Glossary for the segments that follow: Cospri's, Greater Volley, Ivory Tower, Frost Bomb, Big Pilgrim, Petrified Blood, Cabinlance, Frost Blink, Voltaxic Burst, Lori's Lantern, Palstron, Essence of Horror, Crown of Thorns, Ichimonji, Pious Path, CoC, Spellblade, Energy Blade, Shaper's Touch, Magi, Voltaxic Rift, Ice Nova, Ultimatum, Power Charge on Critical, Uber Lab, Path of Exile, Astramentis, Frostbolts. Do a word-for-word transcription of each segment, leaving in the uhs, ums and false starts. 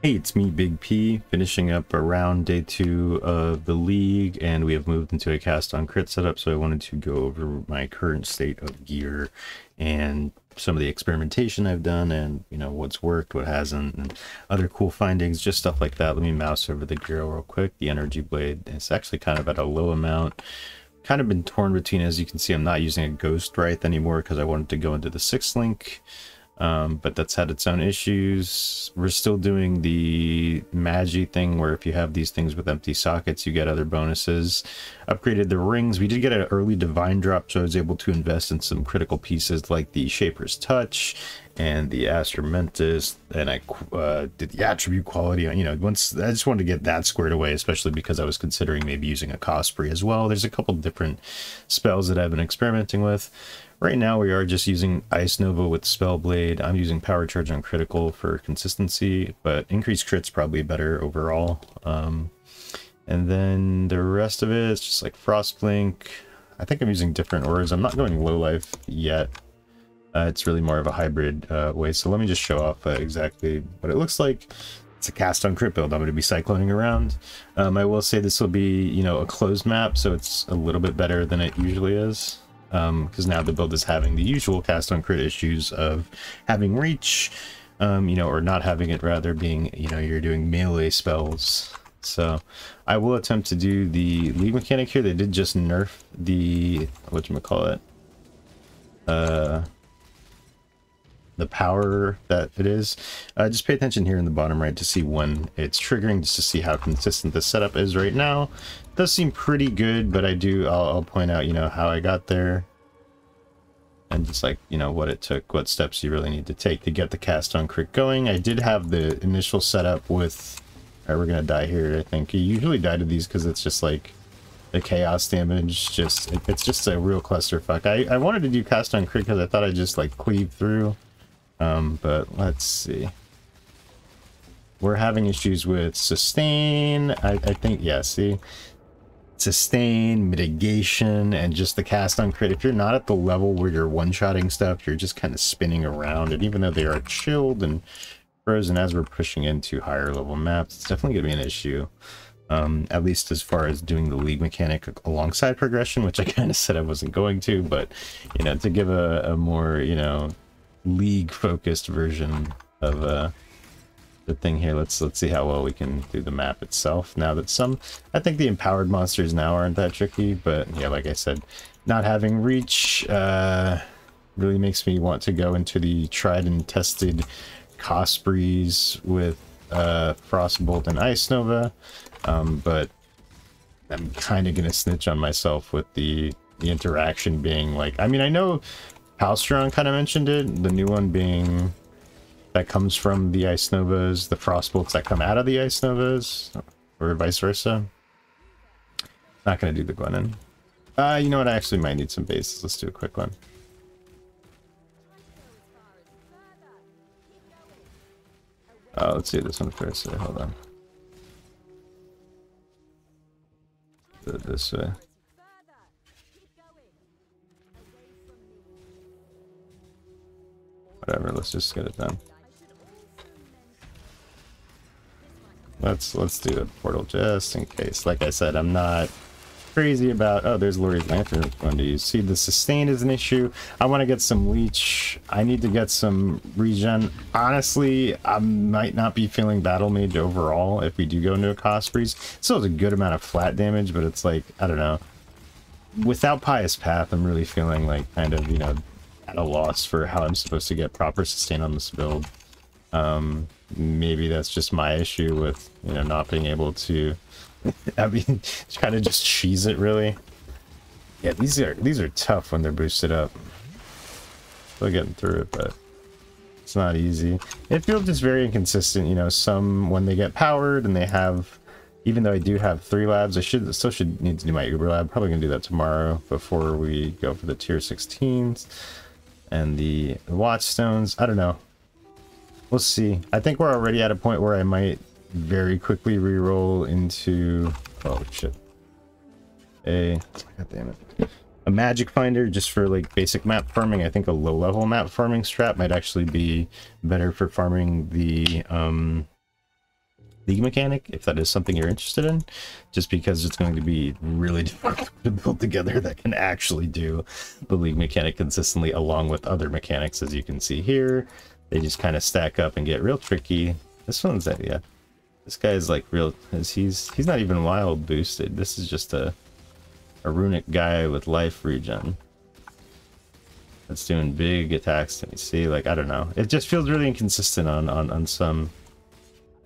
Hey, it's me, Big P, finishing up around day two of the league, and we have moved into a cast on crit setup, so I wanted to go over my current state of gear and some of the experimentation I've done and, you know, what's worked, what hasn't, and other cool findings, just stuff like that. Let me mouse over the gear real quick. The Energy Blade, it's actually kind of at a low amount. Kind of been torn between, as you can see, I'm not using a Ghost Wraith anymore because I wanted to go into the sixth link. Um, but that's had its own issues. We're still doing the Magi thing where if you have these things with empty sockets, you get other bonuses. Upgraded the rings. We did get an early divine drop, so I was able to invest in some critical pieces like the Shaper's Touch and the Astramentis, and I uh, did the attribute quality. You know, once I just wanted to get that squared away, especially because I was considering maybe using a Cospri's as well. There's a couple different spells that I've been experimenting with. Right now we are just using Ice Nova with Spellblade. I'm using Power Charge on Critical for consistency, but increased crit's probably better overall. Um, and then the rest of it is just like Frost Blink. I think I'm using different auras. I'm not going low life yet. Uh, it's really more of a hybrid uh, way. So let me just show off uh, exactly what it looks like. It's a cast on crit build. I'm going to be cycloning around. Um, I will say this will be, you know, a closed map, so it's a little bit better than it usually is. Because um, now the build is having the usual cast on crit issues of having reach, um, you know, or not having it, rather, being, you know, you're doing melee spells. So I will attempt to do the league mechanic here. They did just nerf the, whatchamacallit, uh, the power that it is. Uh, just pay attention here in the bottom right to see when it's triggering, just to see how consistent the setup is right now. It does seem pretty good, but I do, I'll, I'll point out, you know, how I got there. And just like, you know, what it took, what steps you really need to take to get the cast on crit going. I did have the initial setup with, all right, we're gonna die here, I think. You usually die to these because it's just like, the chaos damage, just, it, it's just a real clusterfuck. I, I wanted to do cast on crit because I thought I'd just like cleave through. Um, but let's see. We're having issues with sustain. I, I think, yeah, see? Sustain, mitigation, and just the cast on crit. If you're not at the level where you're one-shotting stuff, you're just kind of spinning around. And even though they are chilled and frozen as we're pushing into higher level maps, it's definitely going to be an issue. Um, at least as far as doing the league mechanic alongside progression, which I kind of said I wasn't going to. But, you know, to give a, a more, you know, league focused version of uh the thing here, let's let's see how well we can do the map itself now that some, I think the empowered monsters now aren't that tricky, but yeah, like I said, not having reach uh really makes me want to go into the tried and tested Cospri's with uh Frostbolt and Ice Nova, um but I'm kind of gonna snitch on myself with the the interaction being like, I mean, I know Palstron kind of mentioned it, the new one being that comes from the Ice Novas, the Frostbolts that come out of the Ice Novas, or vice versa. Not going to do the Glennon. Uh, you know what, I actually might need some bases. Let's do a quick one. Oh, let's do this one first. Here, hold on. Do it this way. Whatever, let's just get it done. Let's let's do the portal just in case. Like I said, I'm not crazy about, oh, there's Lori's Lantern I'm going to use. See, the sustain is an issue. I want to get some leech. I need to get some regen. Honestly, I might not be feeling battle mage overall if we do go into a Cospri's. Still has a good amount of flat damage, but it's like, I don't know. Without Pious Path, I'm really feeling like kind of, you know, at a loss for how I'm supposed to get proper sustain on this build. Um, maybe that's just my issue with, you know, not being able to. I mean, kind of just cheese it, really. Yeah, these are these are tough when they're boosted up. Still getting through it, but it's not easy. It feels just very inconsistent. You know, some when they get powered and they have. Even though I do have three labs, I should still should need to do my Uber lab. Probably gonna do that tomorrow before we go for the tier sixteens. And the watchstones, I don't know. We'll see. I think we're already at a point where I might very quickly reroll into, oh shit, a god damn it, a magic finder just for like basic map farming. I think a low level map farming strat might actually be better for farming the um League mechanic, if that is something you're interested in, just because it's going to be really difficult to build together that can actually do the League mechanic consistently along with other mechanics. As you can see here, they just kind of stack up and get real tricky. This one's that, yeah, this guy is like real, as he's he's not even wild boosted. This is just a a runic guy with life regen that's doing big attacks to me. See, like, I don't know, it just feels really inconsistent on on on some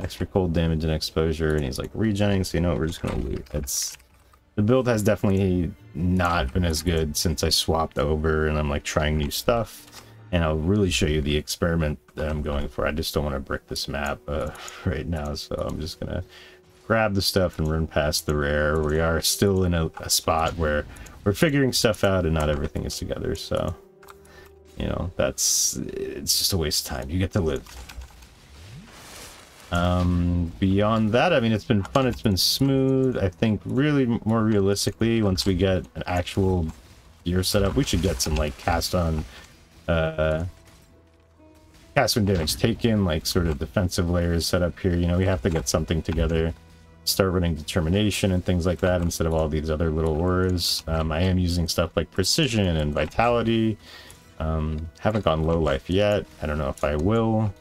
extra cold damage and exposure, and he's like regening, so you know what, we're just gonna loot. It's, the build has definitely not been as good since I swapped over and I'm like trying new stuff, and I'll really show you the experiment that I'm going for. I just don't want to brick this map uh, right now, so I'm just gonna grab the stuff and run past the rare. We are still in a, a spot where we're figuring stuff out and not everything is together, so you know, that's, it's just a waste of time. You get to live. Um, beyond that, I mean, it's been fun, it's been smooth. I think really more realistically, once we get an actual gear setup, we should get some like cast on, uh, cast on damage taken, like sort of defensive layers set up here. You know, we have to get something together, start running determination and things like that instead of all these other little words. Um, I am using stuff like precision and vitality. Um, haven't gone low life yet. I don't know if I will.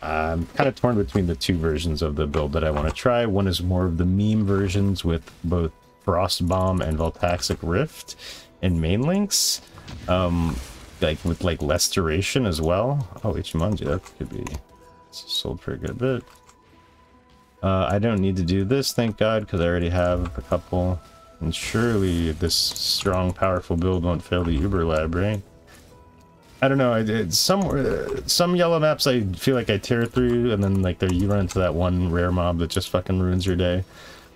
I'm kind of torn between the two versions of the build that I want to try. One is more of the meme versions with both Frost Bomb and Voltaxic Rift and main links, um, like with like less duration as well. Oh, Ichimonji, that could be sold for a good bit. Uh, I don't need to do this, thank God, because I already have a couple. And surely this strong, powerful build won't fail the Uber Lab, right? I don't know, I did some uh, some yellow maps I feel like I tear through, and then like there you run into that one rare mob that just fucking ruins your day,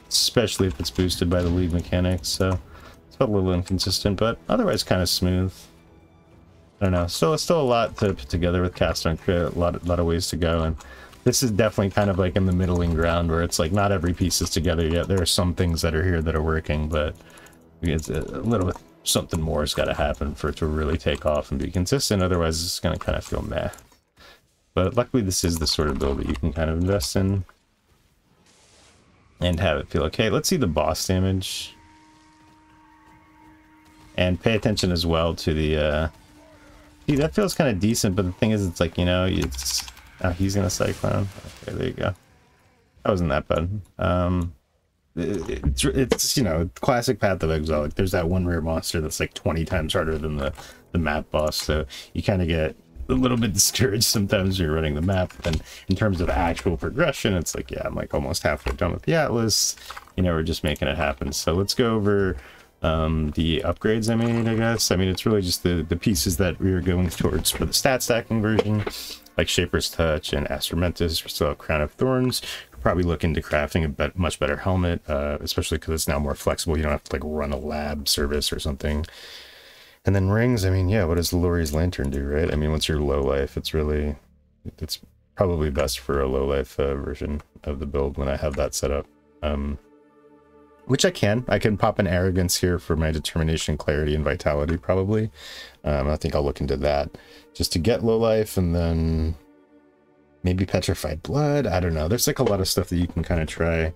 especially if it's boosted by the League mechanics. So it's a little inconsistent, but otherwise kind of smooth. I don't know, still still a lot to put together with cast on crit, a lot a lot of ways to go, and this is definitely kind of like in the middling ground where it's like not every piece is together yet. There are some things that are here that are working, but it's a little bit something more has got to happen for it to really take off and be consistent. Otherwise it's going to kind of feel meh. But luckily this is the sort of build that you can kind of invest in and have it feel okay. Let's see the boss damage, and pay attention as well to the uh see, that feels kind of decent, but the thing is, it's like, you know, it's oh, he's gonna cyclone. Okay, there you go, that wasn't that bad. um It's, it's, you know, classic Path of Exile. Like, there's that one rare monster that's like twenty times harder than the, the map boss, so you kind of get a little bit discouraged sometimes when you're running the map. But then in terms of actual progression, it's like, yeah, I'm like almost halfway done with the Atlas. You know, we're just making it happen. So let's go over um, the upgrades I made, I guess. I mean, it's really just the, the pieces that we are going towards for the stat stacking version, like Shaper's Touch and Astramentis. We still have Crown of Thorns. Probably look into crafting a bet much better helmet, uh, especially because it's now more flexible. You don't have to like run a lab service or something. And then rings, I mean, yeah, what does the Lori's Lantern do, right? I mean, once you're low life, it's really, it's probably best for a low life uh, version of the build when I have that set up. Um, which I can. I can pop an arrogance here for my determination, clarity, and vitality probably. Um, I think I'll look into that just to get low life, and then maybe Petrified Blood. I don't know, there's like a lot of stuff that you can kind of try.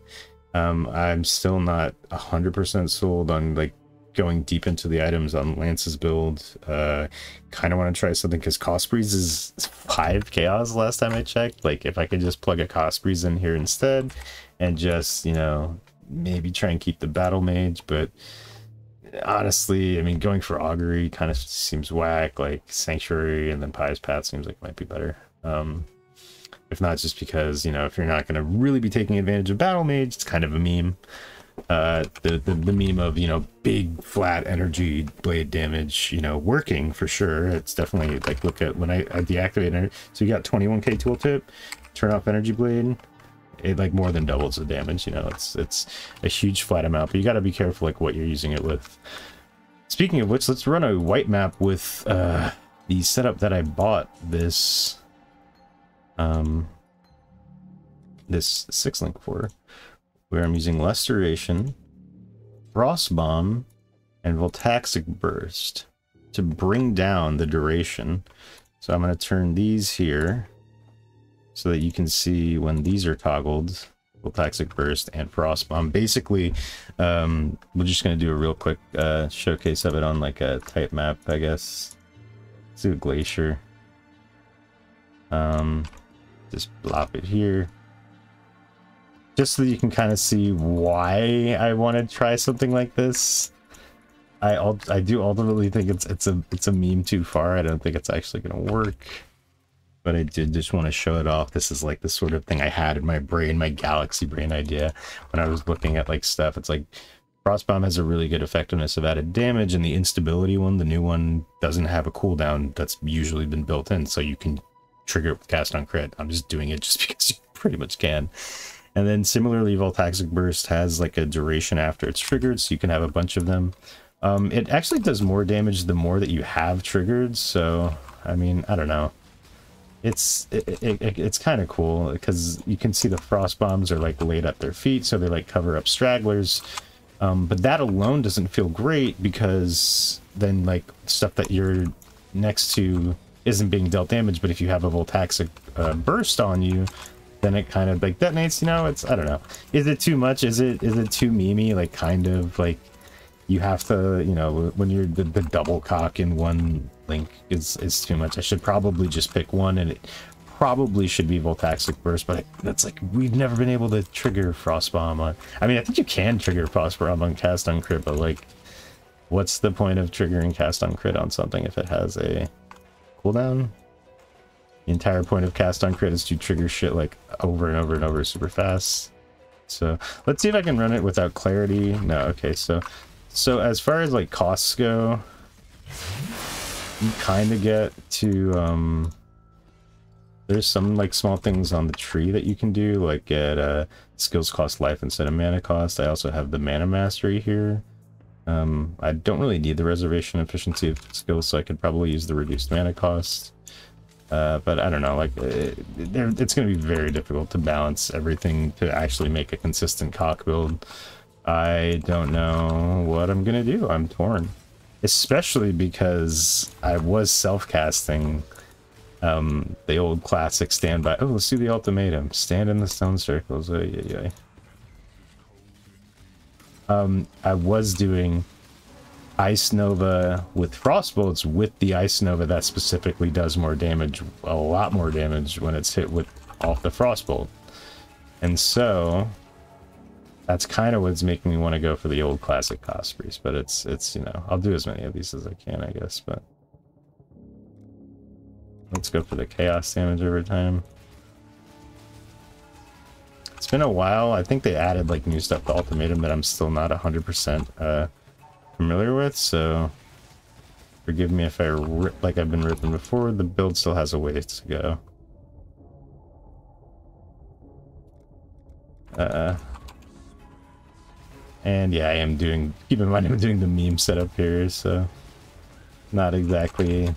um I'm still not a hundred percent sold on like going deep into the items on Lance's build. Uh kind of want to try something because Cospri's is five chaos last time I checked. Like, if I could just plug a Cospri's in here instead and just, you know, maybe try and keep the battle mage. But honestly, I mean, going for augury kind of seems whack. Like sanctuary and then Pious Path seems like might be better. um If not, just because, you know, if you're not going to really be taking advantage of battle mage, it's kind of a meme. Uh, the, the the meme of, you know, big flat energy blade damage, you know, working for sure. It's definitely like, look at when I, I deactivate it. So you got twenty-one K tooltip, turn off energy blade. It like more than doubles the damage. You know, it's it's a huge flat amount, but you got to be careful like what you're using it with. Speaking of which, let's run a white map with uh, the setup that I bought this. Um, this six link for, where I'm using Restoration, Frost Bomb, and Voltaxic Burst to bring down the duration. So I'm going to turn these here so that you can see when these are toggled, Voltaxic Burst and Frost Bomb. Basically, um, we're just going to do a real quick uh, showcase of it on like a type map, I guess. Let's do a Glacier. Um, just plop it here. Just so that you can kind of see why I want to try something like this. I I do ultimately think it's it's a it's a meme too far. I don't think it's actually gonna work, but I did just want to show it off. This is like the sort of thing I had in my brain, my galaxy brain idea when I was looking at like stuff. It's like Frost Bomb has a really good effectiveness of added damage, and the instability one, the new one, doesn't have a cooldown that's usually been built in, so you can trigger it with cast on crit. I'm just doing it just because you pretty much can. And then similarly, Voltaxic Burst has like a duration after it's triggered, so you can have a bunch of them. Um, it actually does more damage the more that you have triggered, so, I mean, I don't know. It's it, it, it, it's kind of cool, because you can see the Frost Bombs are, like, laid at their feet, so they, like, cover up stragglers. Um, but that alone doesn't feel great, because then, like, stuff that you're next to isn't being dealt damage, but if you have a Voltaxic uh, Burst on you, then it kind of, like, detonates, you know? It's, I don't know. Is it too much? Is it is it too memey? Like, kind of, like... You have to, you know, when you're the, the double cock in one link is, is too much. I should probably just pick one, and it probably should be Voltaxic Burst, but I, that's like, we've never been able to trigger Frost Bomb on... I mean, I think you can trigger Frost Bomb on Cast on Crit, but like, what's the point of triggering Cast on Crit on something if it has a cooldown? The entire point of Cast on Crit is to trigger shit like over and over and over super fast. So, let's see if I can run it without clarity. No, okay, so... So as far as like costs go, you kind of get to, um, there's some like small things on the tree that you can do, like at uh, skills cost life instead of mana cost. I also have the mana mastery here. Um, I don't really need the reservation efficiency of skills, so I could probably use the reduced mana cost. Uh, but I don't know, like it, it, it's going to be very difficult to balance everything to actually make a consistent cock build. I don't know what I'm gonna do. I'm torn, especially because I was self-casting um, the old classic standby. Oh, let's do the ultimatum. Stand in the stone circles. Oh, yeah, yeah. Um, I was doing Ice Nova with Frostbolts with the Ice Nova that specifically does more damage, a lot more damage when it's hit with off the Frostbolt, and so. That's kind of what's making me want to go for the old classic Cospri's, but it's, it's you know, I'll do as many of these as I can, I guess, but... Let's go for the chaos damage over time. It's been a while. I think they added, like, new stuff to Ultimatum that I'm still not one hundred percent uh, familiar with, so... Forgive me if I rip like I've been ripping before. The build still has a ways to go. Uh... And yeah, I am doing, keep in mind I'm doing the meme setup here, so not exactly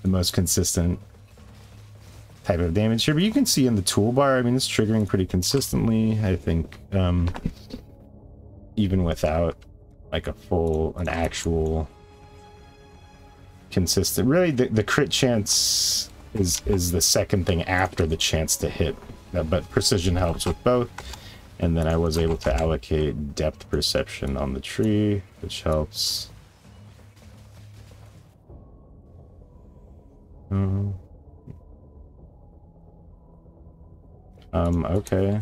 the most consistent type of damage here. But you can see in the toolbar, I mean, it's triggering pretty consistently, I think, um, even without like a full, an actual consistent, really the, the crit chance is, is the second thing after the chance to hit, but precision helps with both. And then I was able to allocate depth perception on the tree, which helps. Mm-hmm. Um, okay.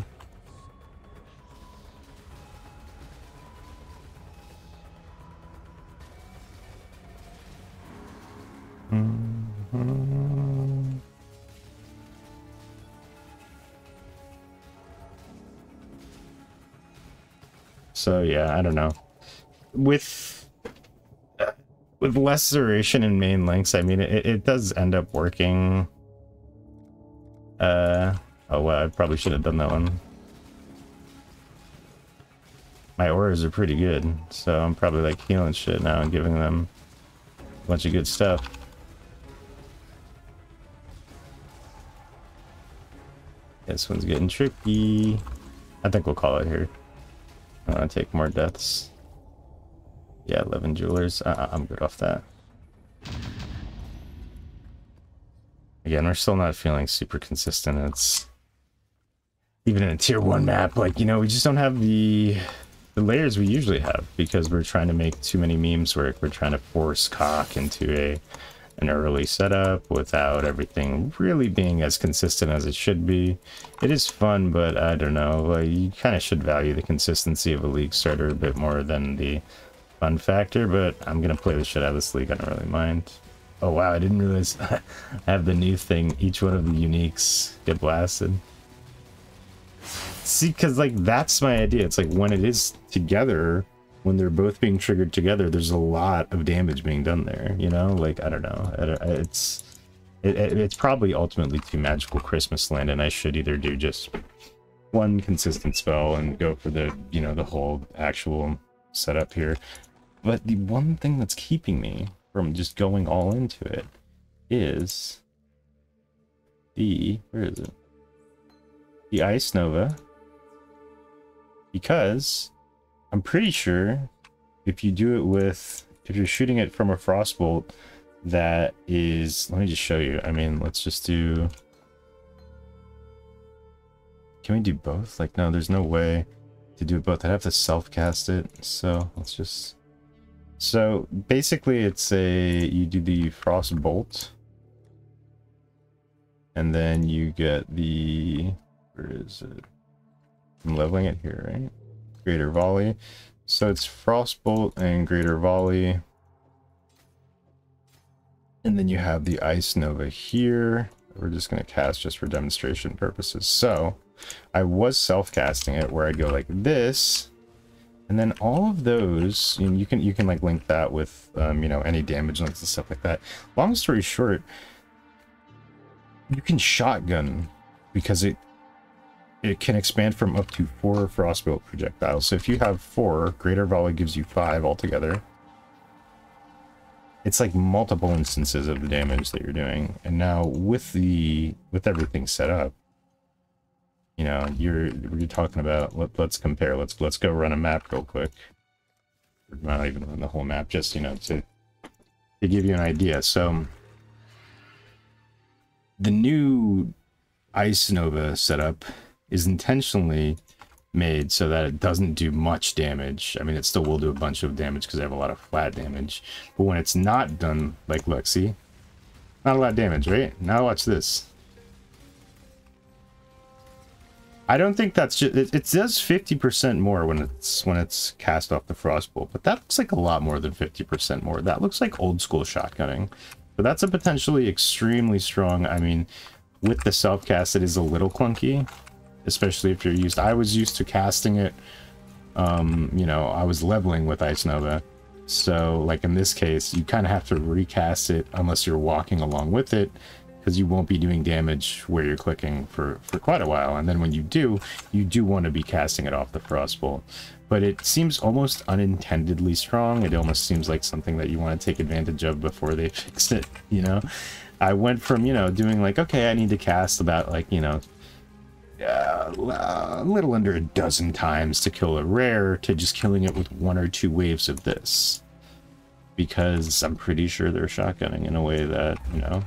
Mm-hmm. So yeah, I don't know. With uh, with less duration and main links, I mean, it, it does end up working. Uh, oh well, I probably should have done that one. My auras are pretty good, so I'm probably like healing shit now and giving them a bunch of good stuff. This one's getting tricky. I think we'll call it here. I want to take more deaths. Yeah, eleven jewelers. Uh, I'm good off that. Again, we're still not feeling super consistent. It's even in a tier one map, like, you know, we just don't have the the layers we usually have because we're trying to make too many memes work. We're trying to force CoC into a an early setup without everything really being as consistent as it should be. It is fun, but I don't know, like, you kind of should value the consistency of a league starter a bit more than the fun factor, but I'm gonna play the shit out of this league. I don't really mind. Oh wow, I didn't realize I have the new thing. Each one of the uniques get blasted. See, because like that's my idea. It's like when it is together, when they're both being triggered together, there's a lot of damage being done there, you know? Like, I don't know. It's it, it's probably ultimately too magical Christmas land, and I should either do just one consistent spell and go for the, you know, the whole actual setup here. But the one thing that's keeping me from just going all into it is the, where is it? The Ice Nova. Because I'm pretty sure if you do it with, if you're shooting it from a Frostbolt, that is, let me just show you. I mean, let's just do, can we do both? Like, no, there's no way to do it both. I'd have to self-cast it. So let's just, so basically it's a, you do the Frostbolt and then you get the, where is it? I'm leveling it here, right? Greater Volley. So it's Frostbolt and Greater Volley. And then you have the Ice Nova here. We're just going to cast just for demonstration purposes. So I was self-casting it where I go like this. And then all of those, and you can you can like link that with um, you know, any damage links and stuff like that. Long story short, you can shotgun because it It can expand from up to four Frostbolt projectiles. So if you have four, Greater Volley gives you five altogether. It's like multiple instances of the damage that you're doing. And now with the with everything set up, you know, you're you're talking about let, let's compare. Let's let's go run a map real quick. Not even run the whole map, just, you know, to to give you an idea. So the new Ice Nova setup is intentionally made so that it doesn't do much damage. I mean, it still will do a bunch of damage because I have a lot of flat damage. But when it's not done, like, look, see? Not a lot of damage, right? Now watch this. I don't think that's just... It, it does fifty percent more when it's when it's cast off the Frostbolt, but that looks like a lot more than fifty percent more. That looks like old-school shotgunning. But that's a potentially extremely strong... I mean, with the self-cast, it is a little clunky. Especially if you're used, I was used to casting it, um, you know, I was leveling with Ice Nova. So like in this case, you kind of have to recast it unless you're walking along with it, because you won't be doing damage where you're clicking for, for quite a while. And then when you do, you do want to be casting it off the Frostbolt. But it seems almost unintendedly strong. It almost seems like something that you want to take advantage of before they fix it, you know? I went from, you know, doing like, okay, I need to cast about like, you know, Uh, a little under a dozen times to kill a rare to just killing it with one or two waves of this, because I'm pretty sure they're shotgunning in a way that, you know,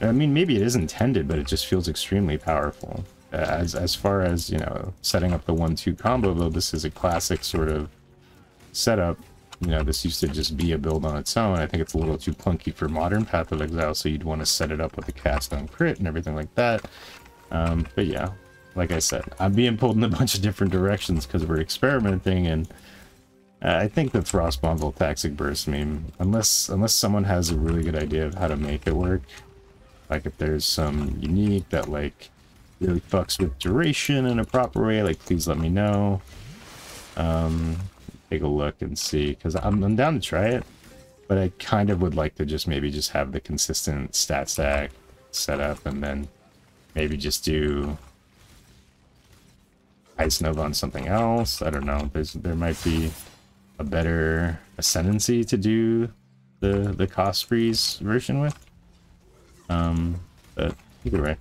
I mean, maybe it is intended, but it just feels extremely powerful as as far as, you know, setting up the one two combo. Though this is a classic sort of setup, you know, this used to just be a build on its own. I think it's a little too clunky for modern Path of Exile, so you'd want to set it up with a cast on crit and everything like that. Um, but yeah, like I said, I'm being pulled in a bunch of different directions because we're experimenting, and uh, I think the Frost Bomb Voltaxic Burst meme, unless unless someone has a really good idea of how to make it work, like if there's some unique that like really fucks with duration in a proper way, like please let me know. Um, take a look and see, because I'm, I'm down to try it, but I kind of would like to just maybe just have the consistent stat stack set up, and then maybe just do Ice Nova on something else. I don't know. There's, there might be a better ascendancy to do the the Cospri's version with. Um, but either way,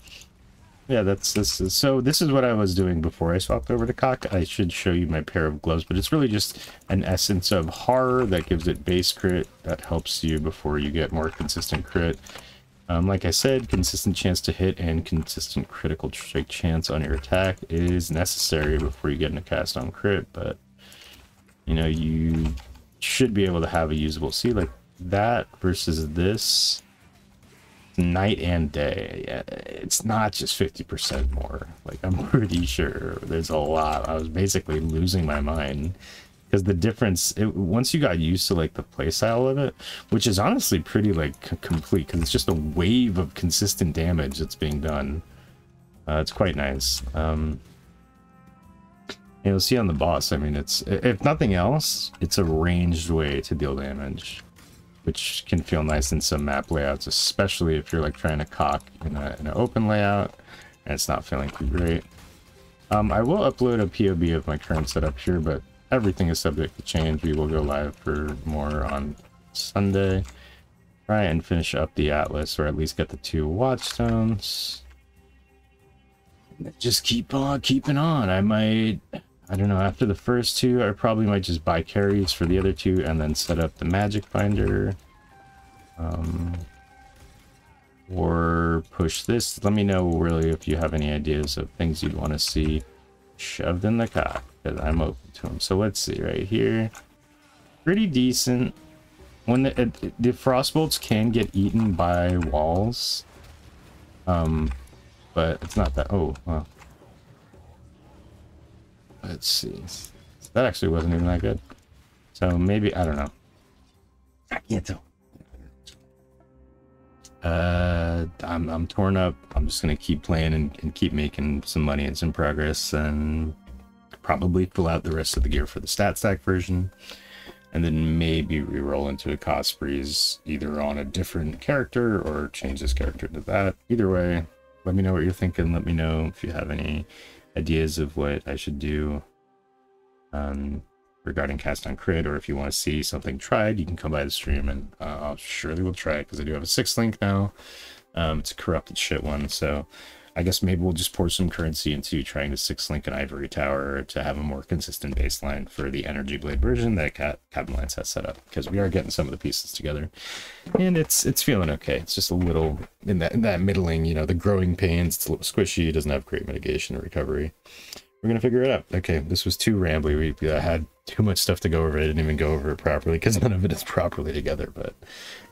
yeah, that's this. Is, so this is what I was doing before I swapped over to CoC. I should show you my pair of gloves, but it's really just an Essence of Horror that gives it base crit that helps you before you get more consistent crit. Um, like I said, consistent chance to hit and consistent critical strike chance on your attack is necessary before you get into cast on crit, but you know, you should be able to have a usable. See, like that versus this, night and day. It's not just fifty percent more. Like, I'm pretty sure there's a lot. I was basically losing my mind. Because the difference, it, once you got used to like the playstyle of it, which is honestly pretty like complete, because it's just a wave of consistent damage that's being done. Uh, it's quite nice. Um, you'll see on the boss, I mean, it's, if nothing else, it's a ranged way to deal damage, which can feel nice in some map layouts, especially if you're like trying to cock in an open layout and it's not feeling too great. Um, I will upload a P O B of my current setup here, but everything is subject to change. We will go live for more on Sunday. Try and finish up the Atlas, or at least get the two Watchstones. Just keep on keeping on. I might, I don't know, after the first two, I probably might just buy carries for the other two and then set up the Magic Binder. Um, or push this. Let me know really if you have any ideas of things you'd want to see shoved in the cock, because I'm open to them. So let's see right here. Pretty decent. When the, uh, the Frostbolts can get eaten by walls. Um, but it's not that. Oh, well. Let's see. That actually wasn't even that good. So maybe, I don't know. I can't tell. Uh, I'm, I'm torn up. I'm just going to keep playing and, and keep making some money and some progress, and probably pull out the rest of the gear for the stat stack version, and then maybe re-roll into a Cospri's either on a different character or change this character to that. Either way, let me know what you're thinking. Let me know if you have any ideas of what I should do um, regarding cast on crit, or if you want to see something tried, you can come by the stream and uh, I'll surely will try it, because I do have a sixth link now. Um, it's a corrupted shit one, so I guess maybe we'll just pour some currency into trying to six link an Ivory Tower to have a more consistent baseline for the Energy Blade version that Cabinlance has set up, because we are getting some of the pieces together, and it's it's feeling okay. It's just a little in that in that middling, you know, the growing pains. It's a little squishy. It doesn't have great mitigation or recovery. We're gonna figure it out. Okay, this was too rambly. We I had too much stuff to go over. I didn't even go over it properly, because none of it is properly together. But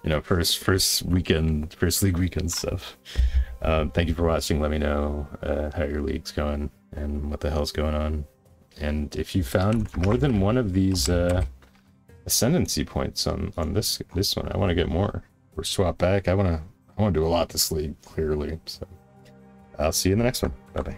you know, first first weekend, first league weekend stuff. Um, thank you for watching. Let me know uh, how your league's going and what the hell's going on. And if you found more than one of these uh, ascendancy points on on this this one, I want to get more or swap back. I wanna I wanna do a lot this league, clearly. So I'll see you in the next one. Bye bye.